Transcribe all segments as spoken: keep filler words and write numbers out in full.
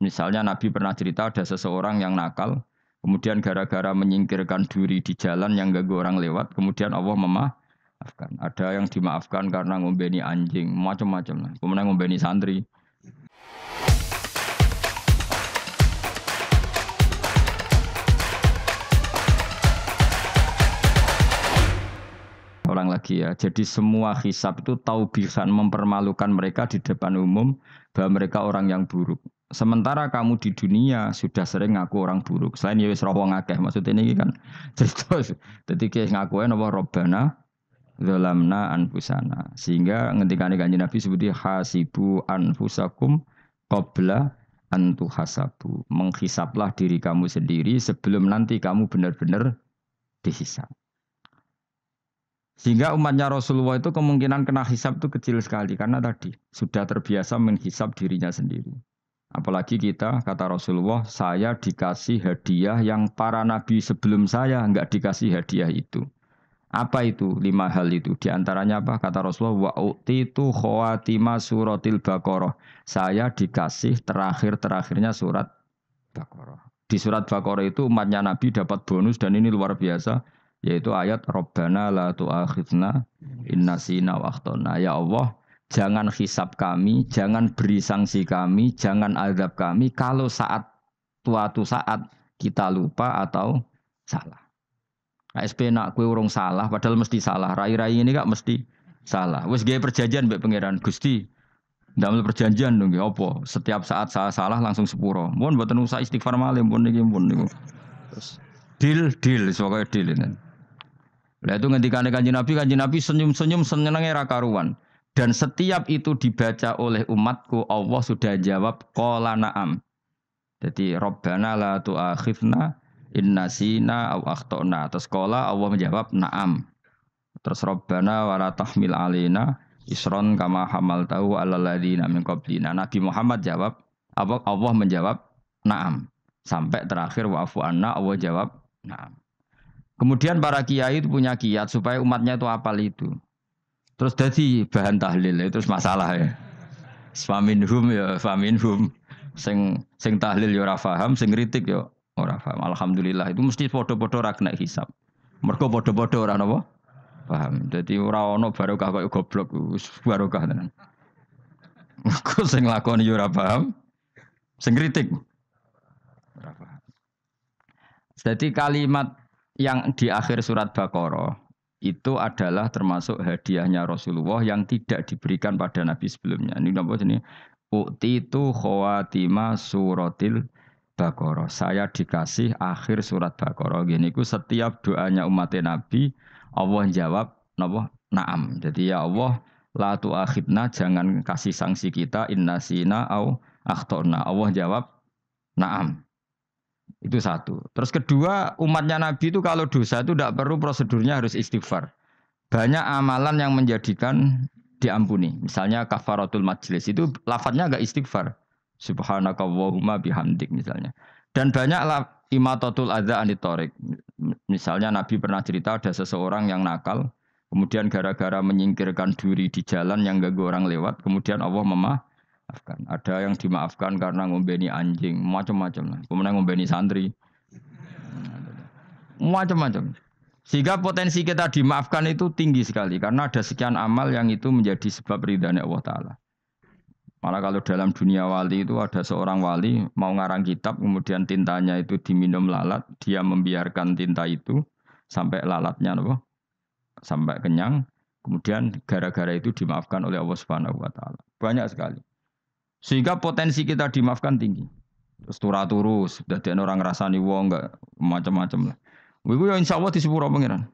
Misalnya Nabi pernah cerita ada seseorang yang nakal, kemudian gara-gara menyingkirkan duri di jalan yang ganggu orang lewat, kemudian Allah memaafkan. Ada yang dimaafkan karena ngombeni anjing, macam-macam. Kemudian ngombeni santri. Orang lagi ya, jadi semua hisab itu taubihan, mempermalukan mereka di depan umum bahwa mereka orang yang buruk. Sementara kamu di dunia sudah sering ngaku orang buruk. Selain ya wis rowo ngakeh, maksudnya ini kan cerita. Jadi kayak ngakuin apa Robbana zalamna anfusana. Sehingga ngendikane Kanjeng Nabi seperti hasibu anfusakum qabla an tuhasabu. Menghisablah diri kamu sendiri sebelum nanti kamu benar-benar dihisab. Sehingga umatnya Rasulullah itu kemungkinan kena hisab itu kecil sekali. Karena tadi sudah terbiasa menghisab dirinya sendiri. Apalagi kita, kata Rasulullah, saya dikasih hadiah yang para nabi sebelum saya enggak dikasih hadiah itu. Apa itu? Lima hal itu. Di antaranya apa? Kata Rasulullah, wa'utitu khawatima suratil Baqarah. Saya dikasih terakhir-terakhirnya surat Baqarah. Di surat Baqarah itu umatnya nabi dapat bonus dan ini luar biasa. Yaitu ayat Rabbana la tu'akhidna innasina wa akhtana. Ya Allah, jangan hisab kami, jangan beri sanksi kami, jangan azab kami kalau saat suatu saat kita lupa atau salah. S P nak kowe urung salah padahal mesti salah. Rai-rai ini gak mesti salah. Wis gawe perjanjian mbek pangeran Gusti. Ndamel perjanjian dong nggih apa? Setiap saat saya salah langsung sepuro. Mun mboten usah istighfar malih pun niki pun niku. Terus deal deal sokoe deal ini. Lah itu ngendikane Kanjeng Nabi, Kanjeng Nabi senyum-senyum senenge ra karuan. Dan setiap itu dibaca oleh umatku, Allah sudah jawab qala na'am. Jadi Rabbana la tu'akhidna innasina aw akhtana. Terus qala Allah menjawab na'am. Terus Rabbana wa la tahmil alaina isron kama hamaltahu 'alal ladzina min qablina. Nabi Muhammad jawab, Allah menjawab na'am. Sampai terakhir wa'fu anna, Allah jawab na'am. Kemudian para kiai itu punya kiat supaya umatnya itu apal itu. Terus jadi bahan tahlil itu masalah ya. Faminhum ya faminhum. Sing sing tahlil ya ora paham, sing kritik ya ora paham. Alhamdulillah itu mesti padha-padha ra kena hisab. Mergo padha-padha ora napa? Paham. Dadi ora ana barokah kaya goblok wis barokah tenan. Mergo sing lakoni ya ora paham, sing kritik ora paham. Dadi kalimat yang di akhir surat Baqarah itu adalah termasuk hadiahnya Rasulullah yang tidak diberikan pada Nabi sebelumnya. Ini nampak sini. U'titu khawatima suratil Baqarah. Saya dikasih akhir surat Baqarah. Gini, setiap doanya umat Nabi, Allah jawab, na'am. Jadi ya Allah, la tu'akhidna, jangan kasih sanksi kita, inna sina au akhtona. Allah jawab, na'am. Itu satu. Terus kedua, umatnya Nabi itu kalau dosa itu tidak perlu prosedurnya harus istighfar. Banyak amalan yang menjadikan diampuni. Misalnya kafaratul majlis itu lafadznya agak istighfar. Subhanakallahumma bihamdik misalnya. Dan banyak imatatul adza anit thariq. Misalnya Nabi pernah cerita ada seseorang yang nakal, kemudian gara-gara menyingkirkan duri di jalan yang ganggu orang lewat, kemudian Allah memaafkan. Ada yang dimaafkan karena ngombeni anjing, macam-macam. Kemudian ngombeni santri, macam-macam. Sehingga potensi kita dimaafkan itu tinggi sekali. Karena ada sekian amal yang itu menjadi sebab ridhanya Allah Ta'ala. Malah kalau dalam dunia wali itu ada seorang wali mau ngarang kitab, kemudian tintanya itu diminum lalat, dia membiarkan tinta itu sampai lalatnya apa? Sampai kenyang. Kemudian gara-gara itu dimaafkan oleh Allah Subhanahu wa Ta'ala. Banyak sekali. Sehingga potensi kita dimaafkan tinggi. Terus turah-turus, dadi orang ngrasani wong enggak macam-macam lah. Kuwi ya insyaallah disepuro pangeran.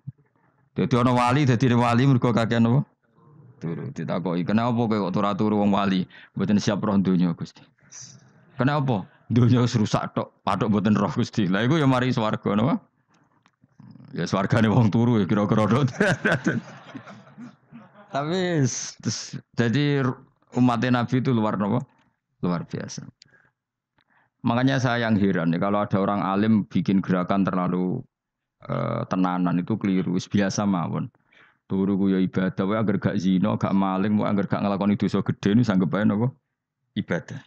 Dadi ana wali, dadi wali mergo kakean apa? Turu. Ditakoki, "Kenapa kowe kok turah-turu wong wali? Mboten siap roh donya, Gusti." "Kenapa? Donya wis rusak tok, patok mboten roh, Gusti." Lah iku ya mari swarga napa? Ya swargane wong turu ya kira-kira tok. Tapi jadi umat Nabi itu luar napa? Luar biasa. Makanya saya yang heran ya, kalau ada orang alim bikin gerakan terlalu uh, tenanan itu keliru. Biasa mawon. Turu ku ya ibadah wae agar gak zina, gak maling, wae agar gak nglakoni dosa gedhe niku sanggep ae napa? Ibadah.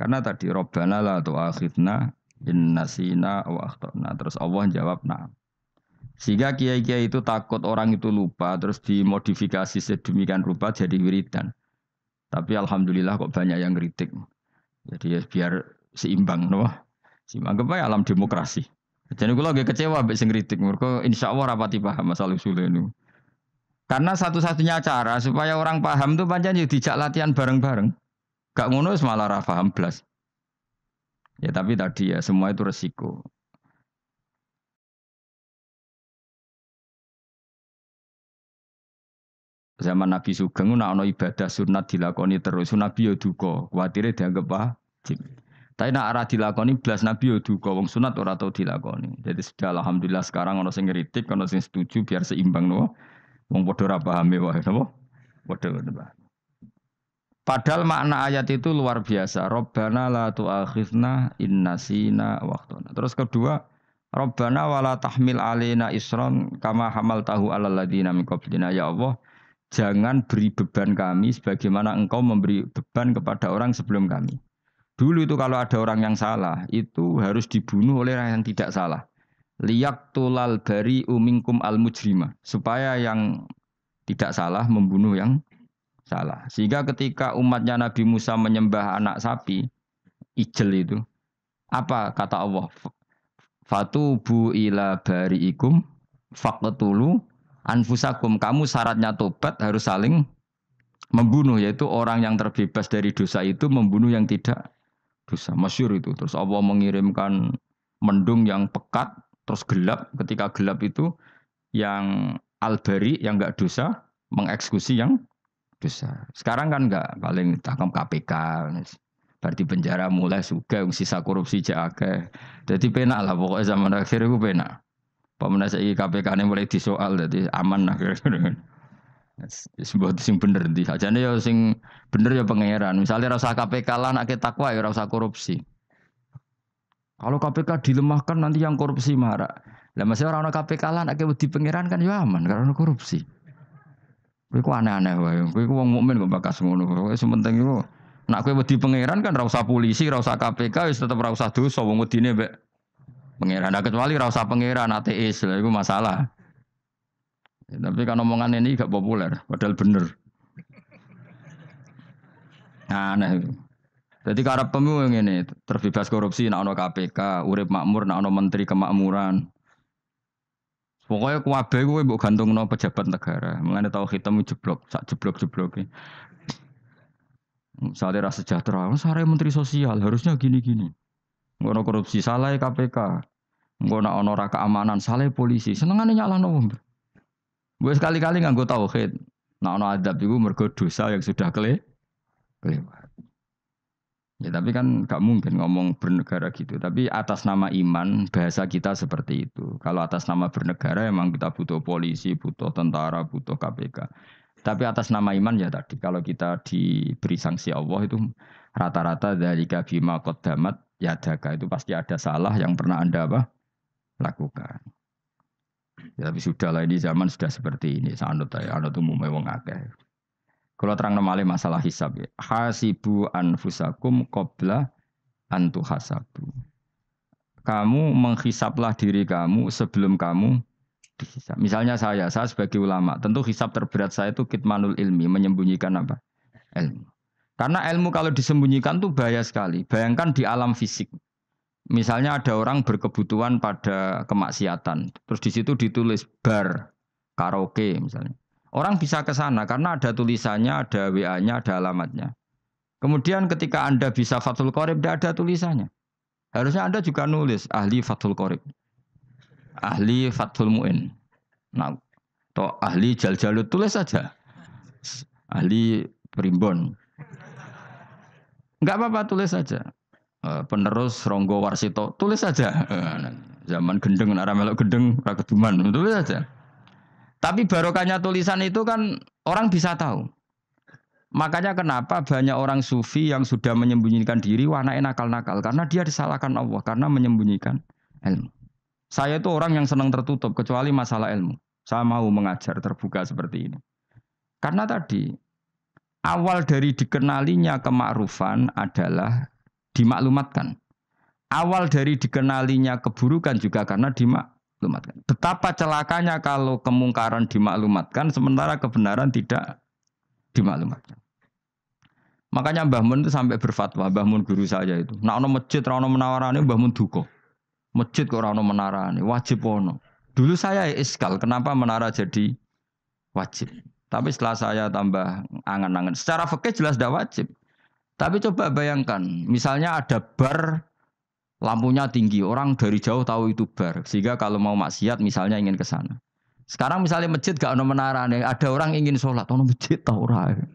Karena tadi Rabbana la tu'akhidna in nasina aw akhtana. Terus Allah jawab na'am. Sehingga kiai-kiai itu takut orang itu lupa, terus dimodifikasi sedemikian rupa jadi wiridan. Tapi alhamdulillah kok banyak yang kritik. Jadi ya biar seimbang, noh. Seimbang kepada alam demokrasi. Jadi kalau agak kecewa ambek sing kritik, mergo insyaallah rapati paham masalah usule niku. Karena satu-satunya cara supaya orang paham itu pancen yo dijak latihan bareng-bareng. Gak ngono wis malah ra paham blas. Ya tapi tadi ya semua itu resiko. Zaman Nabi Sugeng nak ono ibadah sunat dilakoni terus, Nabi yo duka, kuwatire dianggep wajib. Tapi nak arah dilakoni blas Nabi yo duka, wong sunat ora tau dilakoni. Jadi sudah alhamdulillah sekarang ono sing ngritik, ono sing setuju biar seimbang no. Wong padha ora pahame wae napa? Padha napa. Padahal makna ayat itu luar biasa. Rabbana la tu'akhizna in nasina wa akhtana. Terus kedua, Rabbana wala tahmil alaina isran kama hamaltahu alal ladzina min qablina, ya Allah. Jangan beri beban kami sebagaimana engkau memberi beban kepada orang sebelum kami. Dulu itu kalau ada orang yang salah, itu harus dibunuh oleh orang yang tidak salah. Liyaktulal bari uminkum al-mujrima. Supaya yang tidak salah membunuh yang salah. Sehingga ketika umatnya Nabi Musa menyembah anak sapi, ijel itu, apa kata Allah? Fatubu ila bari'ikum faqtulu anfusakum, kamu syaratnya tobat harus saling membunuh, yaitu orang yang terbebas dari dosa itu membunuh yang tidak dosa. Masyhur itu. Terus Allah mengirimkan mendung yang pekat, terus gelap. Ketika gelap itu yang albari yang enggak dosa mengeksekusi yang dosa. Sekarang kan enggak, paling ditangkap K P K. Berarti penjara mulai suga sisa korupsi jake. Jadi penak lah pokoknya zaman akhir itu penak. Pemenang saya K P K ini mulai disoal, jadi aman lah kira-kira. Sebuah sing bener nanti. Sajane ya sing bener ya pangeran. Misalnya rasa K P K lah nak takwa ya rasa korupsi. Kalau K P K dilemahkan nanti yang korupsi marah. Lah masih orang-orang K P K lah nak wedi pangeran kan ya aman karena korupsi. Kowe ku aneh-aneh wae. Kowe ku wong mukmin kok bakas ngono. Wis penting iku. Nak kowe wedi pangeran kan ra usah polisi, ra usah K P K, wis tetep ra usah dosa wong wedine mbek pengeran, nah, kecuali rasa pengeran ateis, lah itu masalah. Ya, tapi kan omongan ini gak populer, padahal bener. Nah, nah. Jadi karena pemimpin ini terbebas korupsi, nak ono K P K, urip makmur, nak ono menteri kemakmuran. Pokoknya kuabe gue buat gantung no pejabat negara, mengenai tahu hitam jeblok, sak jeblok jeblok. Misalnya rasa sejahtera, saya menteri sosial harusnya gini-gini. Ngono korupsi salah K P K. Ngono ana ora keamanan salah polisi. Senengane nyalahno wong. Wis kali-kali nganggo tauhid. Nek ana adab iku mergo dosa yang sudah kele kelewat. Ya tapi kan gak mungkin ngomong bernegara gitu. Tapi atas nama iman bahasa kita seperti itu. Kalau atas nama bernegara emang kita butuh polisi, butuh tentara, butuh K P K. Tapi atas nama iman ya tadi kalau kita diberi sanksi Allah itu rata-rata dari kabima qaddamat yadaka, itu pasti ada salah yang pernah Anda apa lakukan. Ya, tapi sudahlah ini zaman sudah seperti ini. Sanut ya, anut umumnya wong akeh. Kalau terangno malih masalah hisab ya. Hasibu anfusakum qabla an tuhasabu. Kamu menghisablah diri kamu sebelum kamu dihisab. Misalnya saya, saya sebagai ulama, tentu hisab terberat saya itu kitmanul ilmi, menyembunyikan apa? Ilmu. Karena ilmu kalau disembunyikan itu bahaya sekali. Bayangkan di alam fisik. Misalnya ada orang berkebutuhan pada kemaksiatan. Terus di situ ditulis bar, karaoke misalnya. Orang bisa ke sana karena ada tulisannya, ada W A-nya, ada alamatnya. Kemudian ketika Anda bisa Fathul Qorib, tidak ada tulisannya. Harusnya Anda juga nulis ahli Fathul Qorib. Ahli Fathul Mu'in. Nah, atau ahli Jaljalut, tulis saja. Ahli Primbon. Enggak apa-apa, tulis saja. Penerus Ronggo Warsito, tulis saja. Zaman gendeng, arah melok gendeng, rakeduman, tulis saja. Tapi barokahnya tulisan itu kan orang bisa tahu. Makanya kenapa banyak orang sufi yang sudah menyembunyikan diri, wanae nakal-nakal. Karena dia disalahkan Allah, karena menyembunyikan ilmu. Saya itu orang yang senang tertutup, kecuali masalah ilmu. Saya mau mengajar terbuka seperti ini. Karena tadi, awal dari dikenalinya kemakrufan adalah dimaklumatkan. Awal dari dikenalinya keburukan juga karena dimaklumatkan. Betapa celakanya kalau kemungkaran dimaklumatkan, sementara kebenaran tidak dimaklumatkan. Makanya Mbah Mun itu sampai berfatwa, Mbah Mun guru saya itu. Nak ono masjid, ra ono menawarane, Mbah Mun duka. Masjid kok ra ono menarane, wajib ono. Dulu saya iskal, kenapa menara jadi wajib? Tapi setelah saya tambah angan-angan, secara fikih jelas tidak wajib. Tapi coba bayangkan, misalnya ada bar, lampunya tinggi, orang dari jauh tahu itu bar, sehingga kalau mau maksiat misalnya ingin ke sana. Sekarang misalnya masjid gak ada menara, ada orang ingin sholat, ada masjid tahu orang.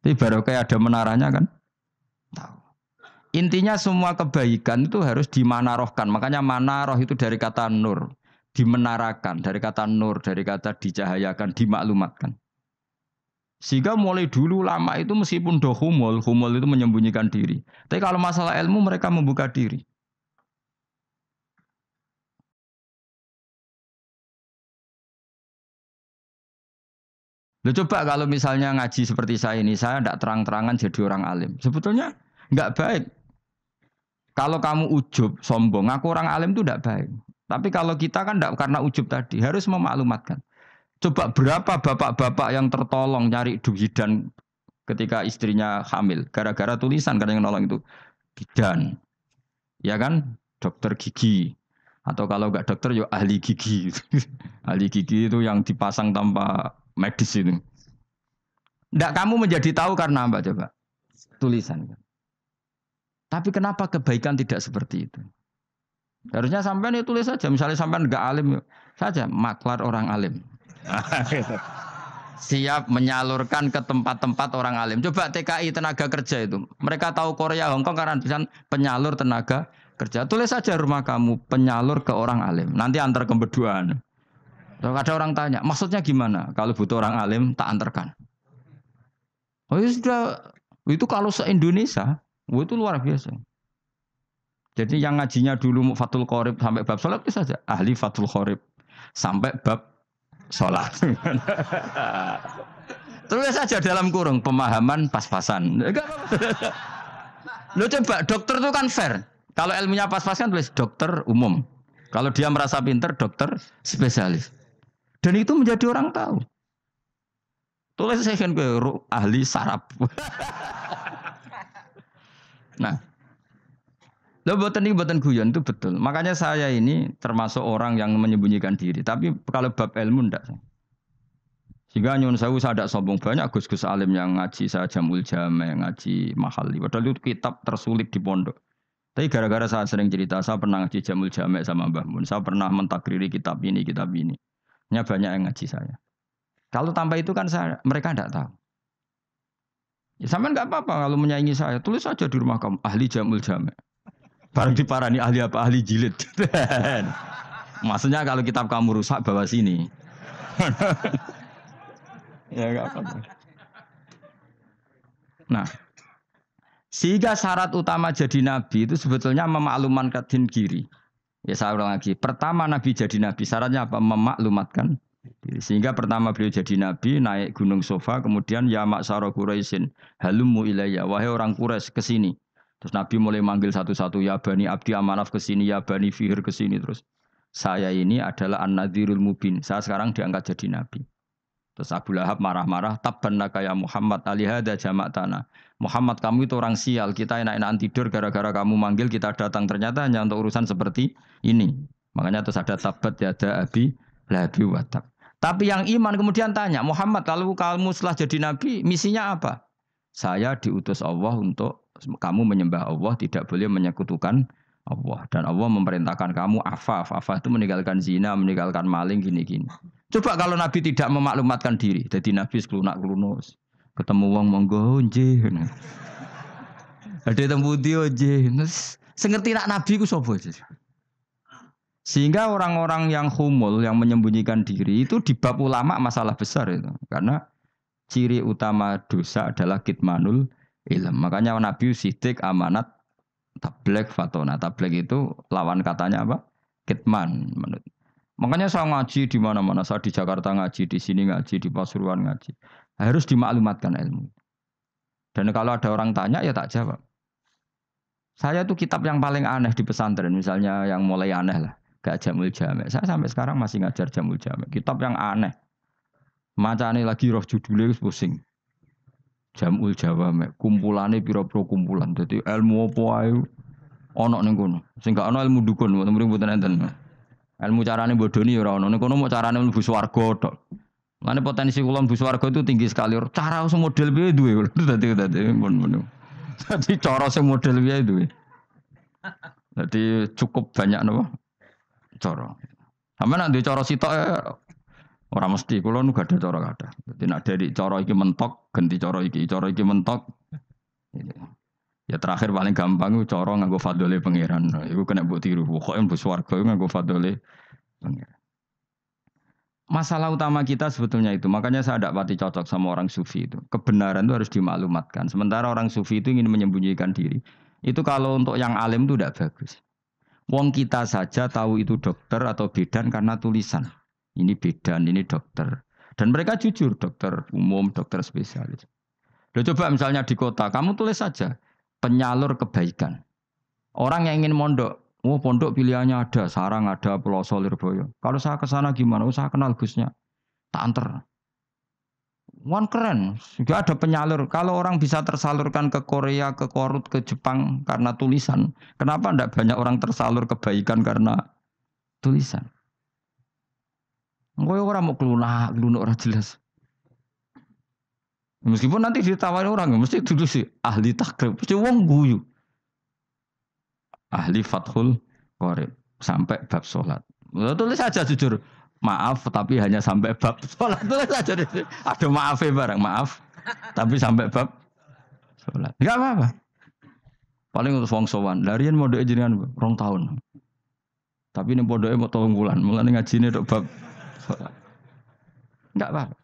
Tapi baru kayak ada menaranya kan? Tahu. Intinya semua kebaikan itu harus dimanarohkan, makanya manaroh itu dari kata nur, dimenarakan, dari kata nur, dari kata dicahayakan, dimaklumatkan. Sehingga mulai dulu lama itu meskipun do humul, humul itu menyembunyikan diri. Tapi kalau masalah ilmu mereka membuka diri. Loh, coba kalau misalnya ngaji seperti saya ini, saya tidak terang-terangan jadi orang alim. Sebetulnya nggak baik. Kalau kamu ujub, sombong, ngaku orang alim itu tidak baik. Tapi kalau kita kan tidak karena ujub tadi, harus memaklumatkan. Coba berapa bapak-bapak yang tertolong nyari bidan ketika istrinya hamil. Gara-gara tulisan, karena yang nolong itu bidan. Ya kan? Dokter gigi. Atau kalau nggak dokter, ya ahli gigi. Ahli gigi itu yang dipasang tanpa medis itu. Nggak, kamu menjadi tahu karena apa coba? Tulisan. Tapi kenapa kebaikan tidak seperti itu? Harusnya sampean itu tulis saja. Misalnya sampean nggak alim, saja maklar orang alim. Siap menyalurkan ke tempat-tempat orang alim. Coba T K I tenaga kerja itu, mereka tahu Korea, Hongkong karena tulisan penyalur tenaga kerja. Tulis saja rumah kamu penyalur ke orang alim. Nanti antar kebeduan. Kalau ada orang tanya, maksudnya gimana? Kalau butuh orang alim tak antarkan. Oh ya sudah, itu kalau se-Indonesia, itu luar biasa. Jadi yang ngajinya dulu Fathul Qorib sampai bab sholat itu saja ahli Fathul Qorib sampai bab sholat. Terus saja dalam kurung pemahaman pas-pasan. Lo coba dokter itu kan fair. Kalau ilmunya pas-pasan tulis dokter umum. Kalau dia merasa pinter dokter spesialis. Dan itu menjadi orang tahu. Tulis saya kan ahli sarap. Nah, lo boten ini boten guyon itu betul. Makanya saya ini termasuk orang yang menyembunyikan diri. Tapi kalau bab ilmu ndak. Sehingga nyuwun sewu saya ndak sombong, banyak gus-gus alim yang ngaji saya Jamul Jame, yang ngaji Mahali. Padahal itu kitab tersulit di pondok. Tapi gara-gara saya sering cerita, saya pernah ngaji Jamul Jame sama Mbah Mun. Saya pernah mentakriri kitab ini, kitab ini. Nya banyak yang ngaji saya. Kalau tanpa itu kan saya, mereka ndak tahu. Ya sampean enggak apa-apa kalau menyaingi saya. Tulis saja di rumah kamu ahli Jamul Jame. Barang diparani ahli apa? Ahli jilid. Maksudnya kalau kitab kamu rusak bawa sini. Ya enggak apa-apa. Nah, sehingga syarat utama jadi nabi itu sebetulnya memaklumatkan diri. Ya saya ulang lagi. Pertama nabi jadi nabi syaratnya apa? Memaklumatkan diri. Sehingga pertama beliau jadi nabi naik gunung Sofa, kemudian ya maksara Quraisyin halumu ilayya, wahai orang Quraisy ke sini. Terus Nabi mulai manggil satu-satu, ya Bani Abdi Amanaf ke sini, ya Bani Fihr ke sini. Terus saya ini adalah An-Nadhirul Mubin. Saya sekarang diangkat jadi Nabi. Terus Abu Lahab marah-marah, tabbannaka ya Muhammad alihada jama'tana. Muhammad kamu itu orang sial, kita enak-enakan tidur gara-gara kamu manggil kita datang. Ternyata hanya untuk urusan seperti ini. Makanya terus ada tabbat ya ada Abi Lahabi watab. Tapi yang iman kemudian tanya, Muhammad kalau kamu setelah jadi Nabi, misinya apa? Saya diutus Allah untuk kamu menyembah Allah, tidak boleh menyekutukan Allah. Dan Allah memerintahkan kamu afaf. Afaf itu meninggalkan zina, meninggalkan maling, gini-gini. Coba kalau Nabi tidak memaklumatkan diri. Jadi Nabi sekelunak-kelunus. Ketemu wong monggo nje. Ada tembu dia nje. Sengerti nak Nabi ku sapa. Sehingga orang-orang yang humul, yang menyembunyikan diri itu di bab ulama masalah besar itu. Karena ciri utama dosa adalah kitmanul ilm. Makanya Nabi sidik amanat tablek fatona. Tablek itu lawan katanya apa? Kitman. Makanya saya ngaji di mana-mana. Saya di Jakarta ngaji, di sini ngaji, di Pasuruan ngaji. Harus dimaklumatkan ilmu. Dan kalau ada orang tanya ya tak jawab. Saya tuh kitab yang paling aneh di pesantren, misalnya yang mulai aneh lah, gak Jamul Jamek. Saya sampai sekarang masih ngajar Jamul Jamek. Kitab yang aneh. Macane lagi roh judulnya pusing. Jamul Jamek, kumpulane pira-pira kumpulan. Jadi ilmu apa ae ana ning kono. Sing gak ana ilmu dukun, mrene mboten enten. Ilmu carane bodoni ya ora ana. Ning kono mok carane mlebu swarga tok. Mane potensi kula mlebu swarga itu tinggi sekali. Cara usah model piye duwe. Dadi dadi pun. Dadi cara sing model piye duwe. Dadi cukup banyak napa cara. Sampe nek duwe cara sitok orang mesti kalau nu gak ada cara gak ada. Jadi nak dari cara iki mentok ganti cara iki, cara iki mentok. Ya terakhir paling gampang itu cara nganggo fadole pangeran. Iku kena mbok tiru. Pokoke mbok swarga nganggo fadole pangeran. Masalah utama kita sebetulnya itu. Makanya saya tidak pati cocok sama orang sufi itu. Kebenaran itu harus dimaklumatkan. Sementara orang sufi itu ingin menyembunyikan diri. Itu kalau untuk yang alim itu tidak bagus. Wong kita saja tahu itu dokter atau bidan karena tulisan. Ini bidan, ini dokter. Dan mereka jujur, dokter umum, dokter spesialis. Loh, coba misalnya di kota, kamu tulis saja penyalur kebaikan. Orang yang ingin mondok, oh pondok pilihannya ada, Sarang ada, Peloso, Lirboyo. Kalau saya kesana gimana? Oh, saya kenal Gusnya. Tak anter. Wan keren, gak ada penyalur. Kalau orang bisa tersalurkan ke Korea, ke Korut, ke Jepang karena tulisan, kenapa tidak banyak orang tersalur kebaikan karena tulisan? Engko ora mau kelunak, kelunak ora jelas. Meskipun nanti ditawari orang, mesti dulu sih ahli takrib, mesti wong guyu. Ahli Fathul Qorib sampai bab salat. Tulis saja jujur. Maaf tapi hanya sampai bab salat. Tulis saja. Ada maafe barang, maaf tapi sampai bab salat. Enggak apa-apa. Paling untuk wong sowan, larian mondhoke jenengan rong tahun. Tapi ning pondoke mok telung wulan, mulane ngajine tok bab enggak apa.